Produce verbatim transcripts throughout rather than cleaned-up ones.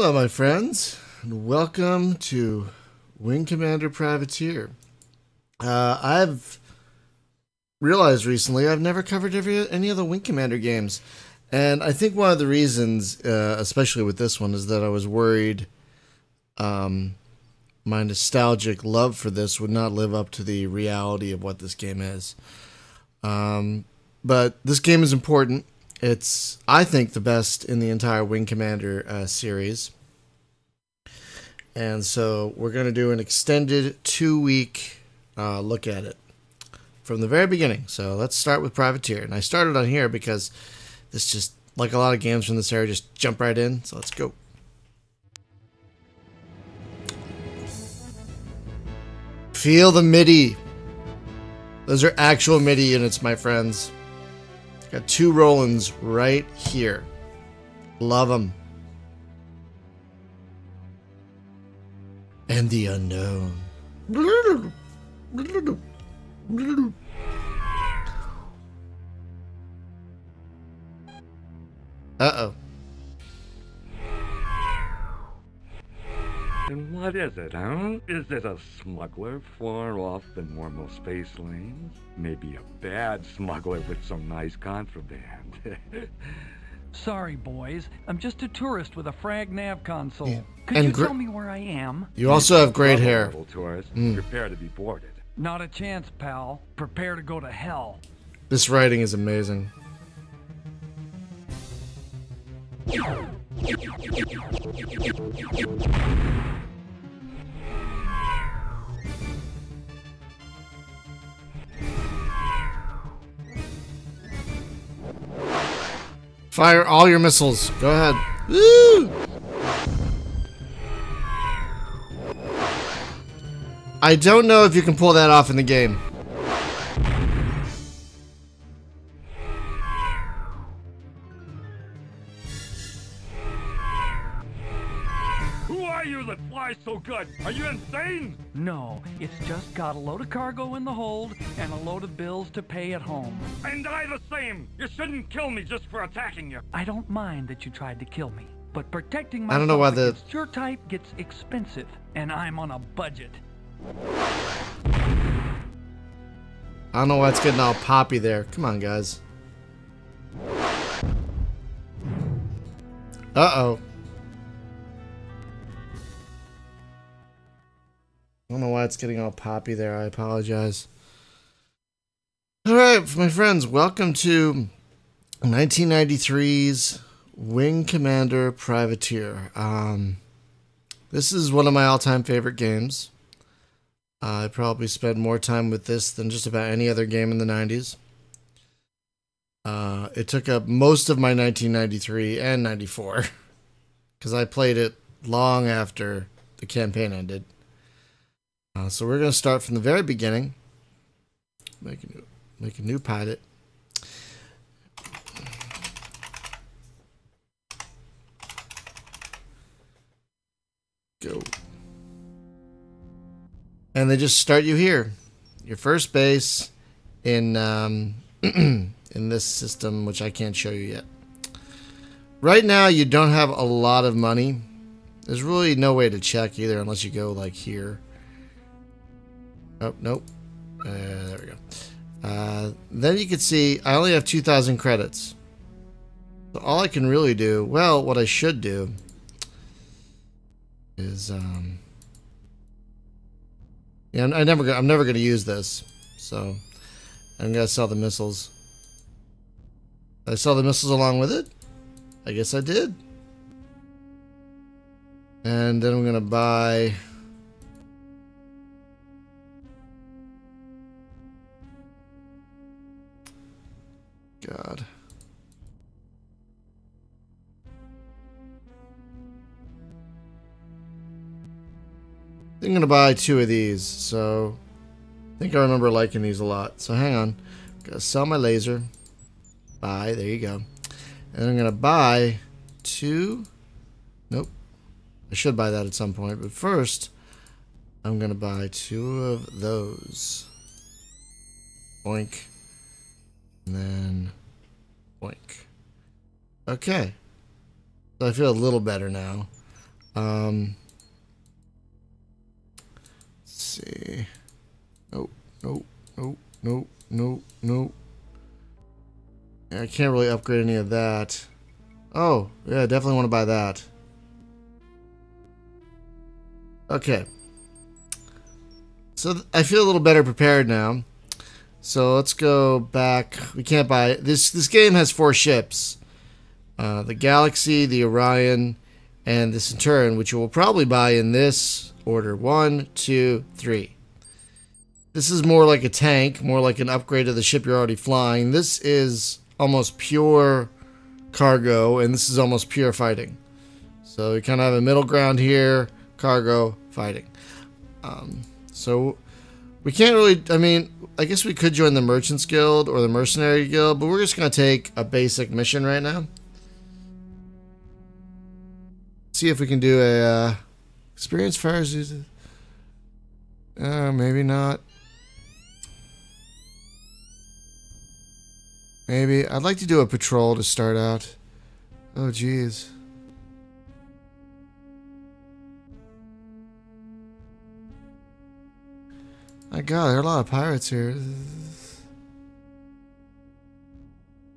Hello, my friends, and welcome to Wing Commander Privateer. Uh, I've realized recently I've never covered every, any of the Wing Commander games, and I think one of the reasons, uh, especially with this one, is that I was worried um, my nostalgic love for this would not live up to the reality of what this game is. Um, but this game is important. It's, I think, the best in the entire Wing Commander uh, series. And so we're going to do an extended two-week uh, look at it from the very beginning. So let's start with Privateer. And I started on here because this just, like a lot of games from this era, just jump right in. So let's go. Feel the MIDI. Those are actual MIDI units, my friends. Got two Rolands right here. Love them. And the unknown. Uh-oh. And what is it, huh? Is it a smuggler far off the normal space lanes? Maybe a bad smuggler with some nice contraband. Sorry, boys. I'm just a tourist with a frag-nav console. Yeah. Could and you tell me where I am? You also have great hair. Tourist, mm. Prepare to be boarded. Not a chance, pal. Prepare to go to hell. This writing is amazing. Fire all your missiles. Go ahead. Woo! I don't know if you can pull that off in the game. So good. Are you insane? No, it's just got a load of cargo in the hold and a load of bills to pay at home. And I the same. You shouldn't kill me just for attacking you. I don't mind that you tried to kill me, but protecting my I don't know why the your type gets expensive, and I'm on a budget. I don't know why it's getting all poppy there. Come on, guys. Uh-oh. I don't know why it's getting all poppy there. I apologize. All right, my friends, welcome to nineteen ninety-three's Wing Commander Privateer. Um, this is one of my all-time favorite games. Uh, I probably spend more time with this than just about any other game in the nineties. Uh, it took up most of my nineteen ninety-three and ninety-four because I played it long after the campaign ended. Uh, so we're going to start from the very beginning. Make a new, make a new pilot. Go. And they just start you here, your first base in um, in this system, which I can't show you yet. Right now, you don't have a lot of money. There's really no way to check either, unless you go like here. Oh, nope. Uh, there we go. Uh, then you can see I only have two thousand credits. So all I can really do, well, what I should do is, um, yeah, I never go, I'm never going to use this. So I'm going to sell the missiles. Did I sell the missiles along with it? I guess I did. And then I'm going to buy... God. I think I'm going to buy two of these, so I think I remember liking these a lot. So hang on. I'm going to sell my laser. Buy. There you go. And I'm going to buy two. Nope. I should buy that at some point, but first I'm going to buy two of those. Boink. And then boink. Okay. So I feel a little better now. Um, let's see. Nope, nope, nope, nope, nope, nope. I can't really upgrade any of that. Oh, yeah, I definitely want to buy that. Okay. So I feel a little better prepared now. So let's go back. We can't buy it. This, this game has four ships. Uh, the Galaxy, the Orion, and the Centurion, which you will probably buy in this order. One, two, three. This is more like a tank, more like an upgrade to the ship you're already flying. This is almost pure cargo, and this is almost pure fighting. So you kind of have a middle ground here, cargo, fighting. Um, so we can't really, I mean, I guess we could join the Merchants Guild or the Mercenary Guild, but we're just going to take a basic mission right now. See if we can do a uh, experience fires. Uh, maybe not. Maybe. I'd like to do a patrol to start out. Oh, geez. My God, there are a lot of pirates here.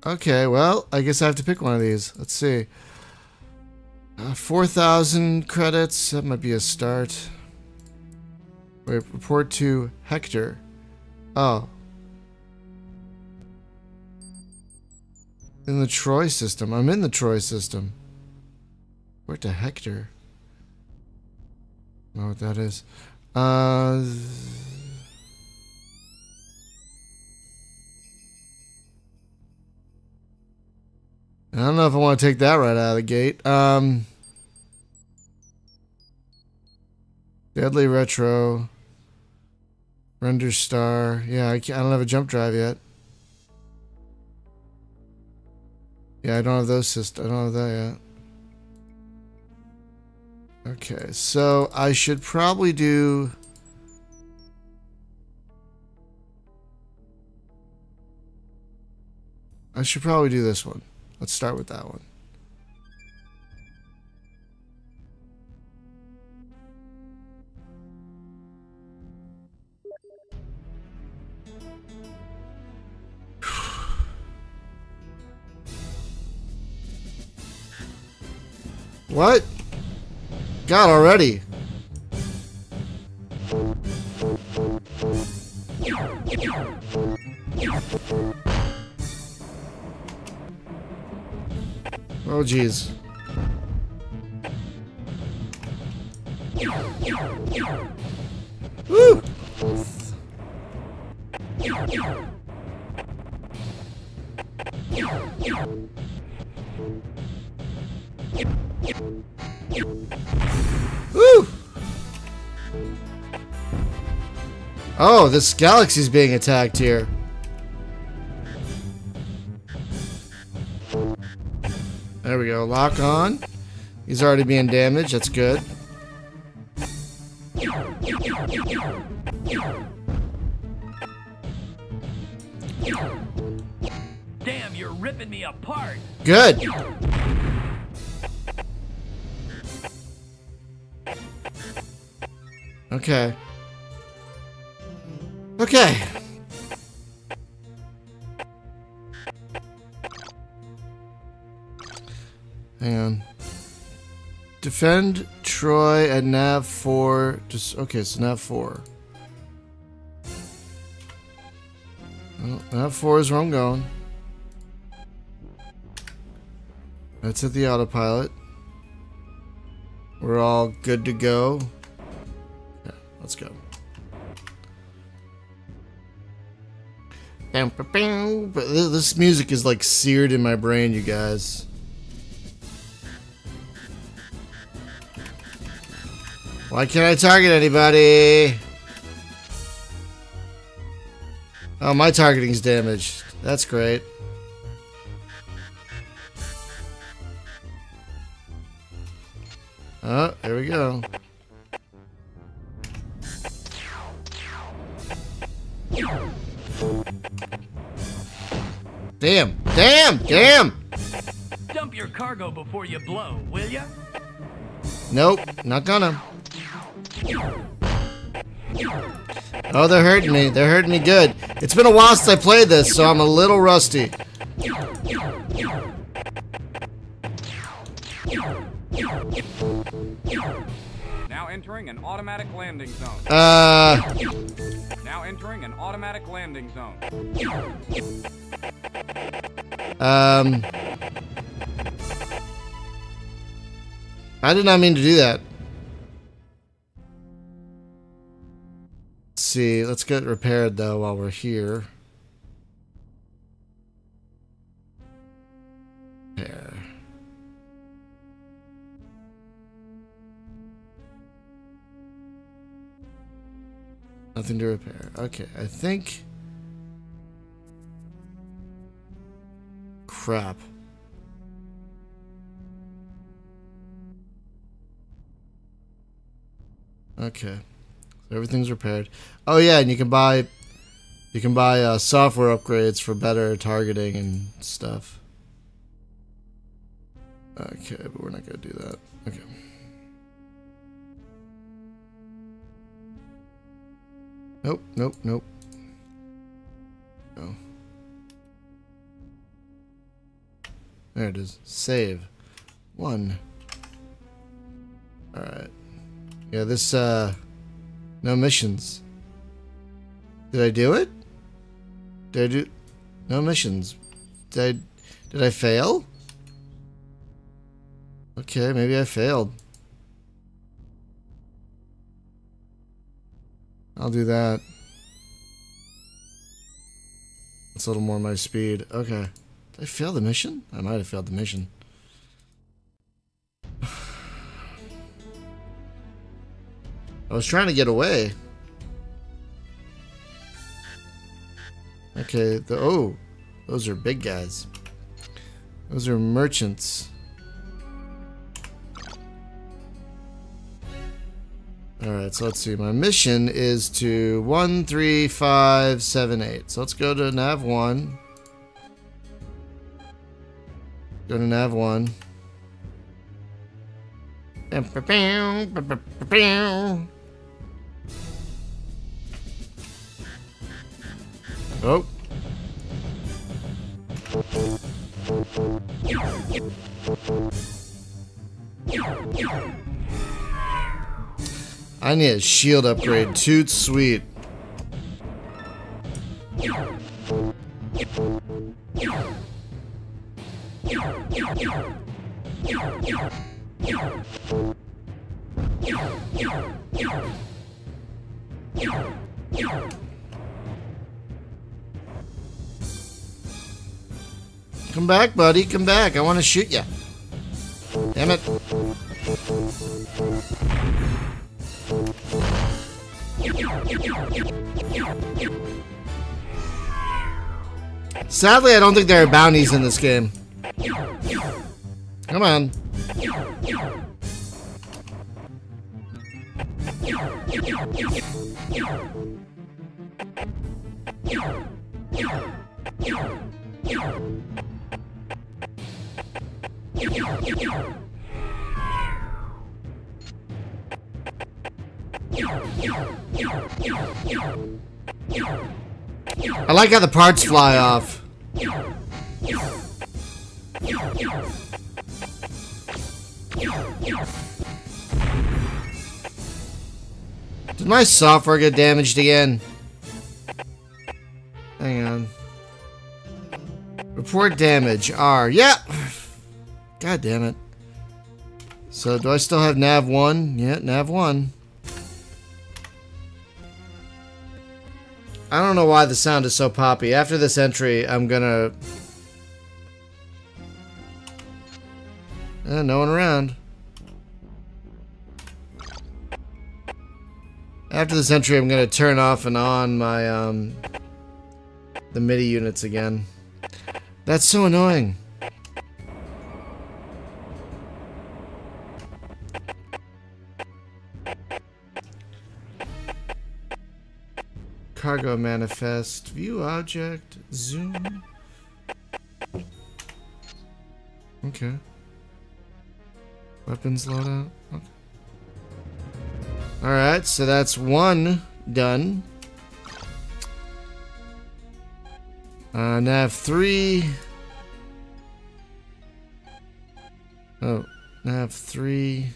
Okay, well, I guess I have to pick one of these. Let's see. Uh, four thousand credits. That might be a start. Wait, report to Hector. Oh. In the Troy system. I'm in the Troy system. Where to Hector? I don't know what that is. Uh... I don't know if I want to take that right out of the gate. Um, Deadly Retro. Render Star. Yeah, I, can't, I don't have a jump drive yet. Yeah, I don't have those systems. I don't have that yet. Okay, so I should probably do... I should probably do this one. Let's start with that one. What? God, already. Oh, geez. Woo! Woo! Oh, this galaxy's being attacked here. There we go. Lock on. He's already being damaged. That's good. Damn, you're ripping me apart. Good. Okay. Okay. Hang on. Defend Troy at Nav four. Just okay, so Nav four. Well, Nav four is where I'm going. Let's hit the autopilot. We're all good to go. Yeah, let's go. But this music is like seared in my brain, you guys. Why can't I target anybody? Oh, my targeting's damaged. That's great. Oh, there we go. Damn, damn, damn! Dump your cargo before you blow, will ya? Nope, not gonna. Oh, they're hurting me. They're hurting me good. It's been a while since I played this, so I'm a little rusty. Now entering an automatic landing zone. Uh. Now entering an automatic landing zone. Um. I did not mean to do that. Let's see, let's get repaired though while we're here. Repair. Nothing to repair. Okay, I think. Crap. Okay. Everything's repaired. Oh yeah, and you can buy, you can buy uh, software upgrades for better targeting and stuff. Okay, but we're not gonna do that. Okay. Nope, nope, nope. No. There it is. Save. One. All right. Yeah, this uh. No missions. Did I do it? Did I do... No missions. Did I... Did I fail? Okay, maybe I failed. I'll do that. That's a little more my speed. Okay. Did I fail the mission? I might have failed the mission. I was trying to get away. Okay, the, oh, those are big guys. Those are merchants. Alright, so let's see. My mission is to one three five seven eight. So let's go to nav one. Go to nav one. Oh. I need a shield upgrade. Toot sweet. Come back, buddy. Come back. I want to shoot ya. Damn it. Sadly, I don't think there are bounties in this game. Come on. I like how the parts fly off. Did my software get damaged again? Hang on. Report damage. R. Yeah. God damn it. So do I still have nav one? Yeah, nav one. I don't know why the sound is so poppy. After this entry, I'm gonna... Eh, no one around. After this entry, I'm gonna turn off and on my, um... the MIDI units again. That's so annoying. Cargo manifest, view object, zoom. Okay. Weapons loadout. Okay. Alright, so that's one done. Uh, nav three. Oh, nav three.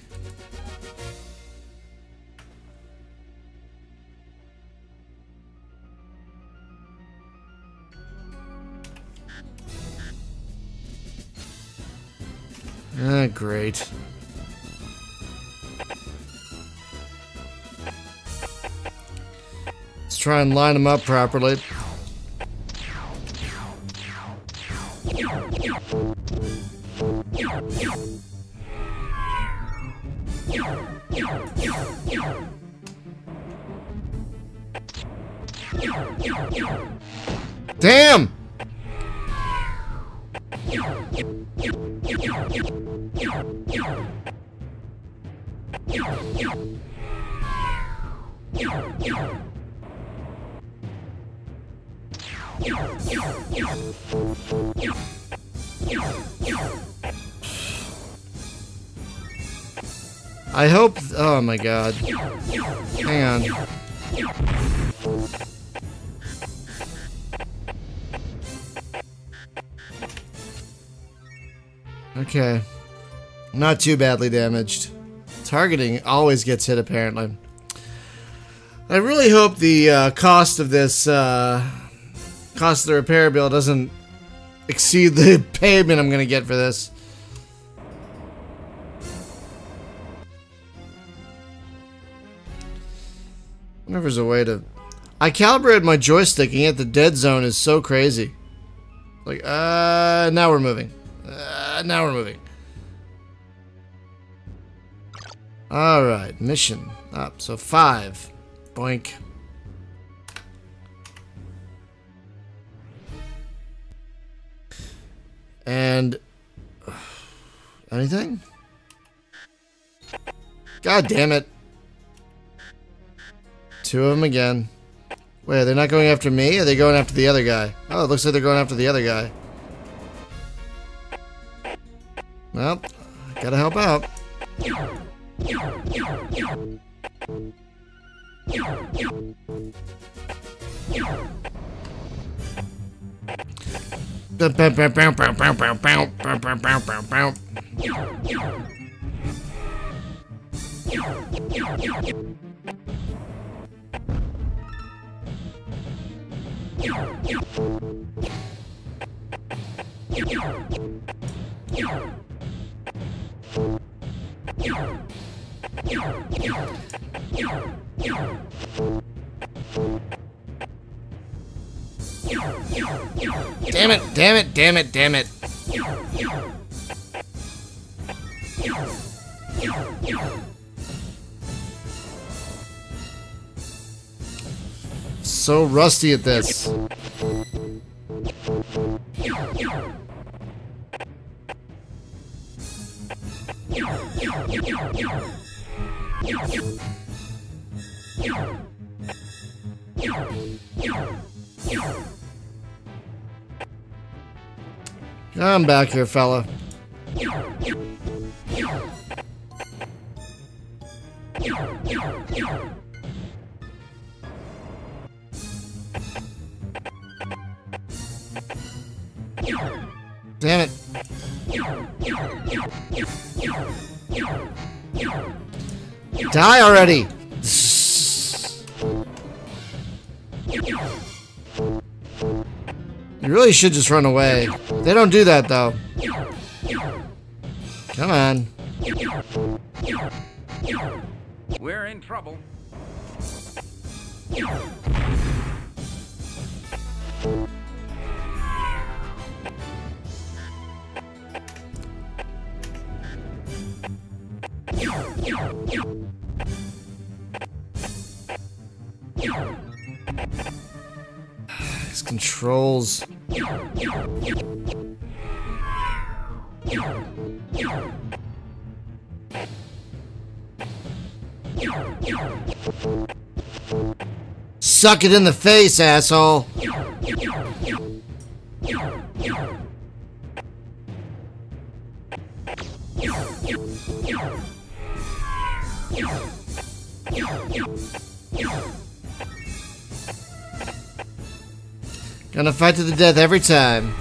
Ah, great. Let's try and line them up properly. Damn! I hope. Oh my god. Hang on. Okay. Not too badly damaged. Targeting always gets hit, apparently. I really hope the uh, cost of this, uh, cost of the repair bill doesn't exceed the payment I'm gonna get for this. I wonder if there's a way to... I calibrated my joystick and yet the dead zone is so crazy. Like, uh, now we're moving. Uh, now we're moving. Alright, mission up. So five. Boink. And... anything? God damn it. Two of them again. Wait, are they not going after me? Or are they going after the other guy? Oh, it looks like they're going after the other guy. Well, gotta help out. Damn it, damn it, damn it, damn it. So rusty at this. I'm back here, fella. Damn it. Die already! You really should just run away. They don't do that, though. Come on. We're in trouble. These controls. Suck it in the face, asshole. Gonna fight to the death every time.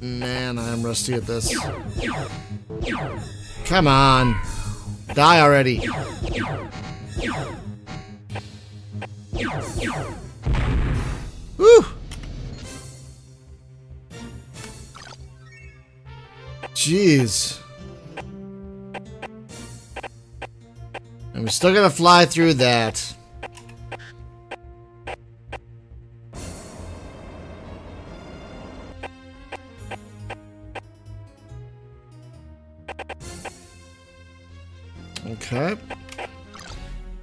Man, I'm rusty at this. Come on. Die already. Woo! Jeez. And we're still gonna fly through that. Okay.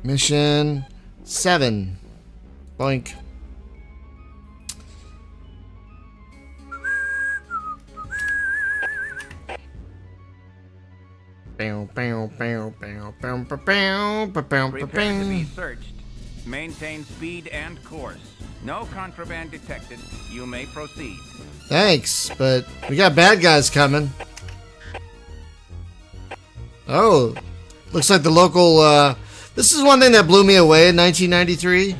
Mission seven. Boink. Bow, bow, bow, bow, bow, bow, bow, bow, prepare to be searched. Maintain speed and course. No contraband detected. You may proceed. Thanks, but we got bad guys coming. Oh, looks like the local. Uh, this is one thing that blew me away in nineteen ninety-three,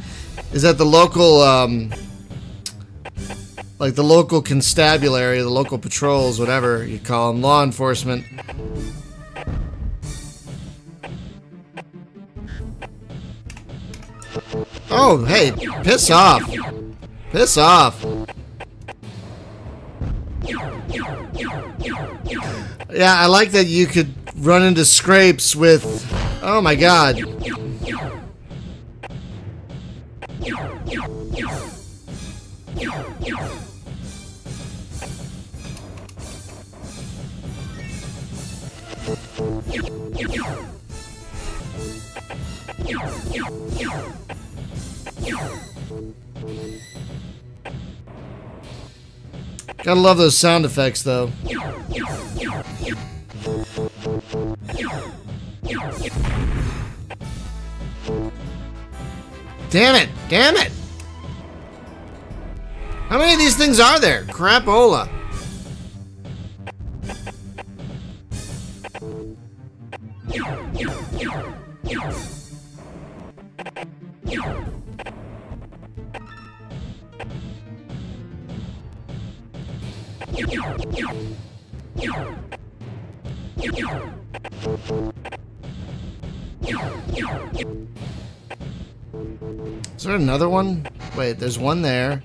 is that the local, um, like the local constabulary, the local patrols, whatever you call them, law enforcement. Oh, hey, piss off. Piss off. Yeah, I like that you could run into scrapes with... Oh my god. Gotta love those sound effects, though. Damn it! Damn it! How many of these things are there? Crapola. Is there another one? Wait, there's one there.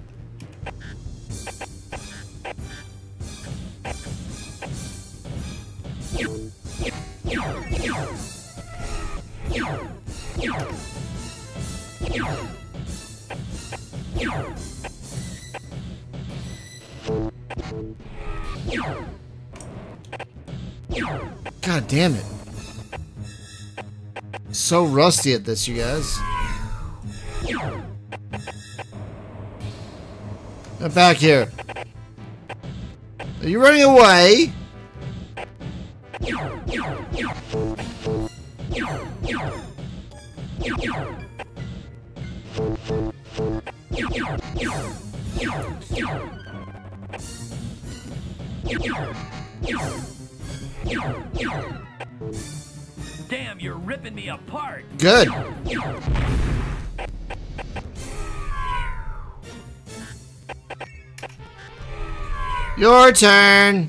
God damn it. I'm so rusty at this, you guys. Get back here. Are you running away? Damn, you're ripping me apart. Good. Your turn.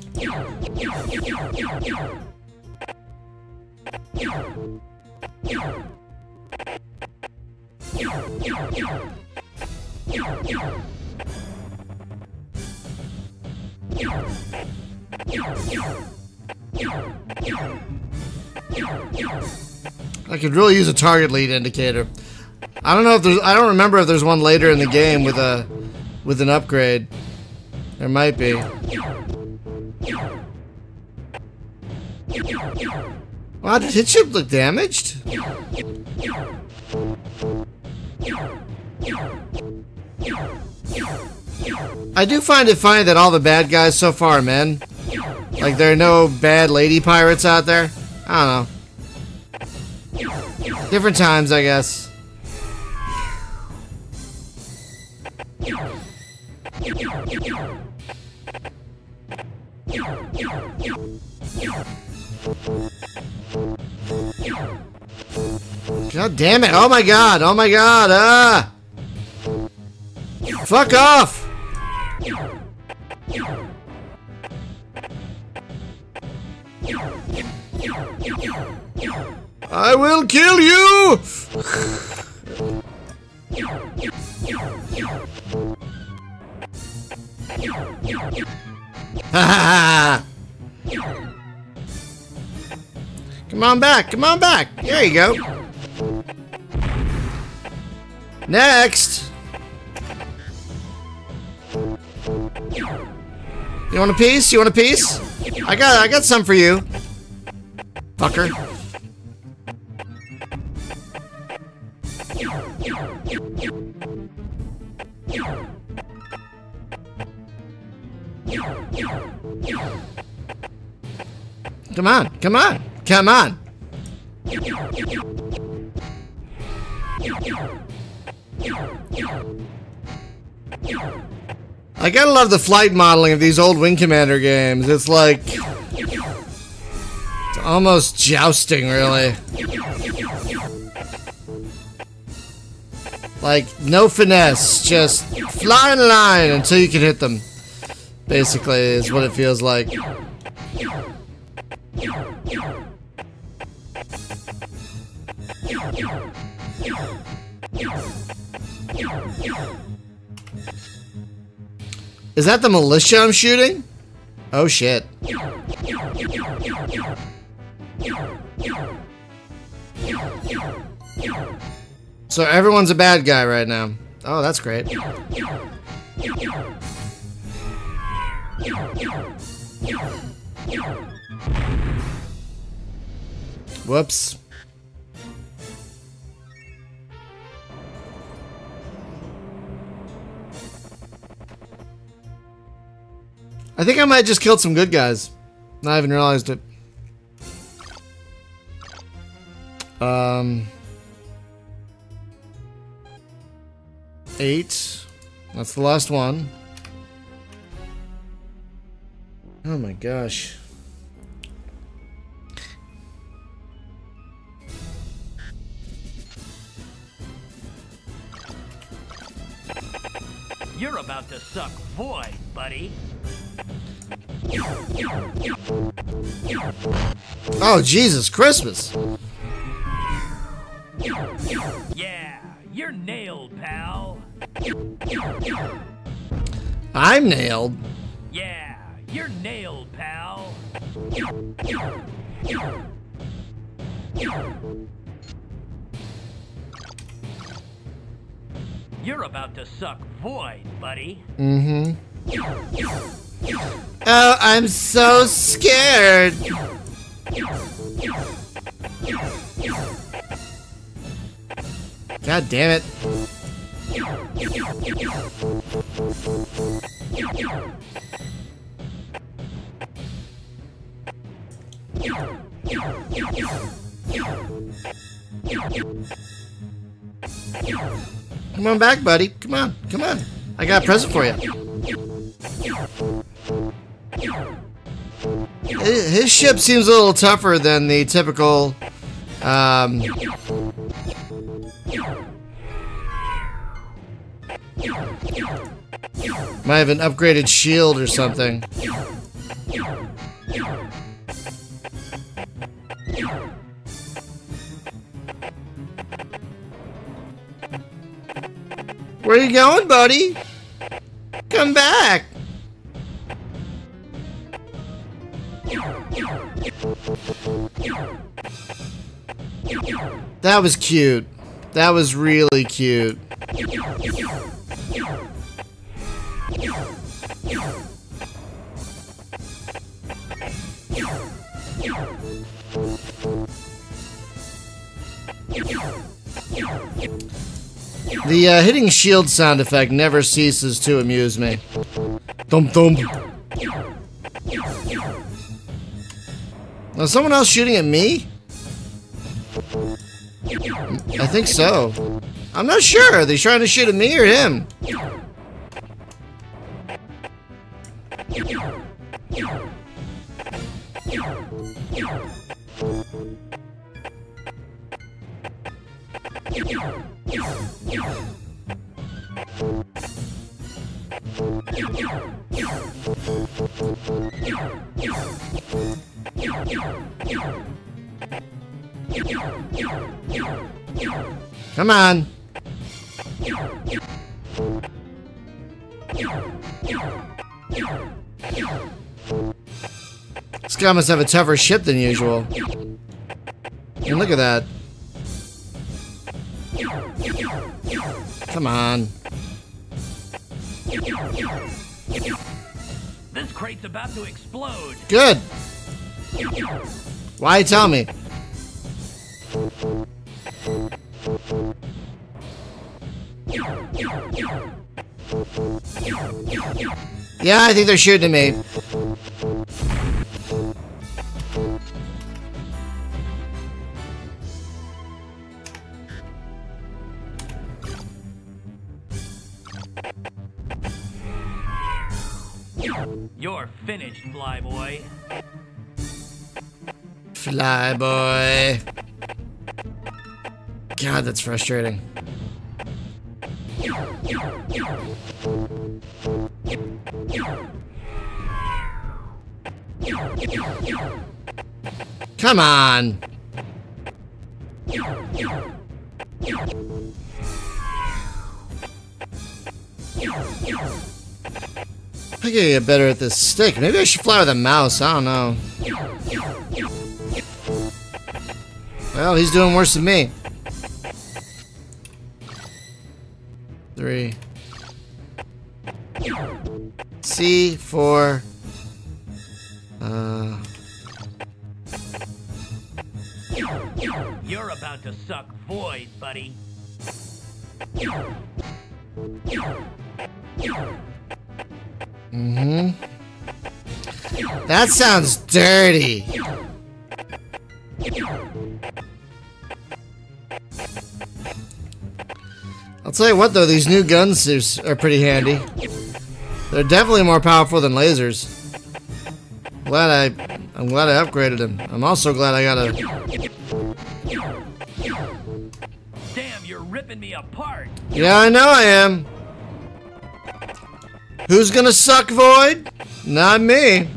I could really use a target lead indicator. I don't know if there's. I don't remember if there's one later in the game with a with an upgrade. There might be. Wow, did his ship look damaged? I do find it funny that all the bad guys so far are men. Like, there are no bad lady pirates out there. I don't know. Different times, I guess. God damn it! Oh my god! Oh my god! Ah! Fuck off! I will kill you! Ha Come on back! Come on back! There you go! Next! You want a piece? You want a piece? I got I got some for you. Fucker. Come on, come on, come on. I gotta love the flight modeling of these old Wing Commander games. It's like... it's almost jousting, really. Like, no finesse, just fly in line until you can hit them. Basically, is what it feels like. Is that the militia I'm shooting? Oh shit. So everyone's a bad guy right now. Oh, that's great. Whoops. I think I might just killed some good guys. Not even realized it. Um, eight. That's the last one. Oh my gosh. You're about to suck void, buddy. Oh, Jesus Christmas. Yeah, you're nailed, pal. I'm nailed. Yeah, you're nailed, pal. You're about to suck void, buddy. Mm-hmm. Oh, I'm so scared. God damn it. Come on back, buddy. Come on. Come on. I got a present for you. His ship seems a little tougher than the typical, um, might have an upgraded shield or something. Where are you going, buddy? Come back! That was cute. That was really cute. The uh, hitting shield sound effect never ceases to amuse me. Thump thump. Was someone else shooting at me? I think so. I'm not sure. Are they trying to shoot at me or him? Come on. This guy must have a tougher ship than usual. And look at that. Come on. This crate's about to explode. Good. Why tell me? Yeah, I think they're shooting at me. You're finished, Flyboy. Flyboy. God, that's frustrating. Come on. I gotta get better at this stick. Maybe I should fly with a mouse. I don't know. Well, he's doing worse than me. Three. C, four. Uh. You're about to suck void, buddy. Mm-hmm. That sounds dirty. I'll tell you what though, these new guns are pretty handy. They're definitely more powerful than lasers. Glad I, I'm glad I upgraded them. I'm also glad I got a... Damn, you're ripping me apart. Yeah, I know I am. Who's gonna suck void? Not me.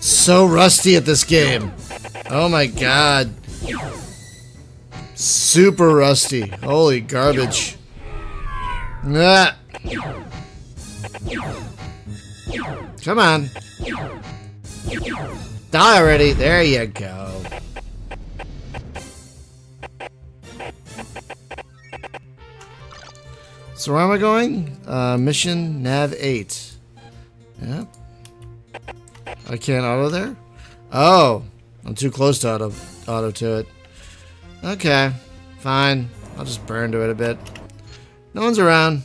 So rusty at this game. Oh my god. Super rusty. Holy garbage. Ah. Come on. Die already. There you go. So where am I going? Uh, mission Nav eight. Yep. I can't auto there? Oh. I'm too close to auto, auto to it. Okay. Fine. I'll just burn to it a bit. No one's around.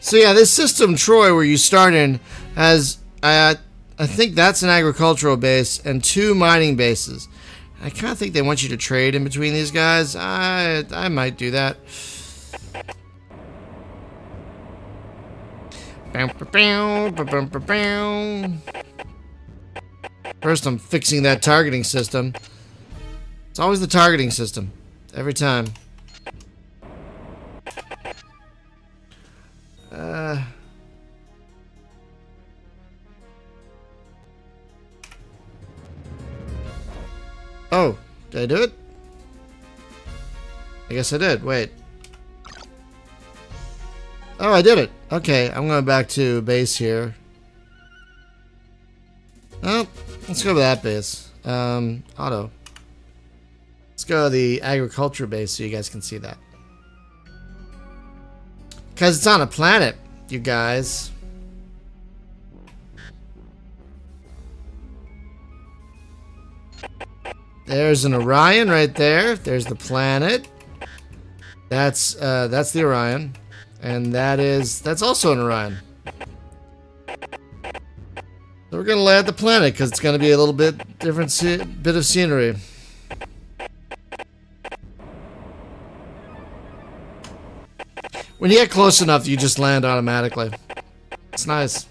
So yeah, this system, Troy, where you start in, has, uh, I think that's an agricultural base and two mining bases. I kind of think they want you to trade in between these guys. I, I might do that. First, I'm fixing that targeting system. It's always the targeting system. Every time. Uh, oh, did I do it? I guess I did. Wait. Oh, I did it. Okay, I'm going back to base here. Oh, let's go to that base. Um, auto. Let's go to the agriculture base so you guys can see that. Because it's on a planet, you guys. There's an Orion right there. There's the planet. That's uh, that's the Orion, and that is that's also an Orion. So we're gonna land the planet because it's gonna be a little bit different bit of scenery. When you get close enough, you just land automatically. It's nice.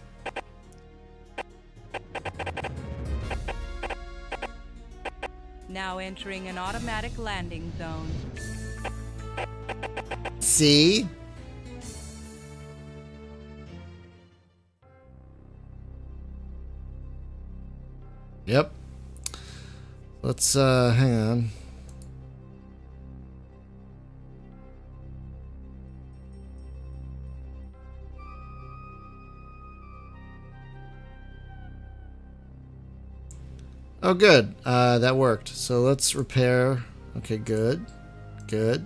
Now entering an automatic landing zone. See? Yep. Let's, uh, hang on. Oh, good. Uh, that worked. So let's repair. Okay, good. Good.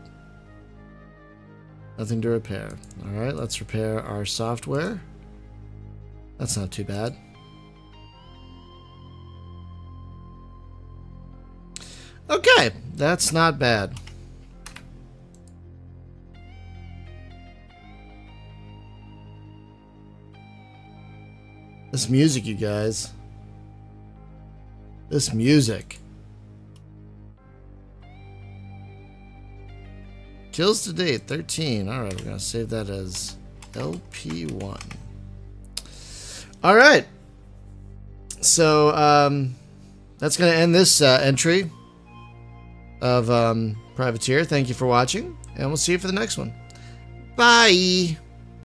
Nothing to repair. Alright, let's repair our software. That's not too bad. Okay, that's not bad. This music, you guys. This music kills to date thirteen. All right, we're gonna save that as L P one. All right, so um, that's gonna end this uh, entry of um, Privateer. Thank you for watching, and we'll see you for the next one. Bye.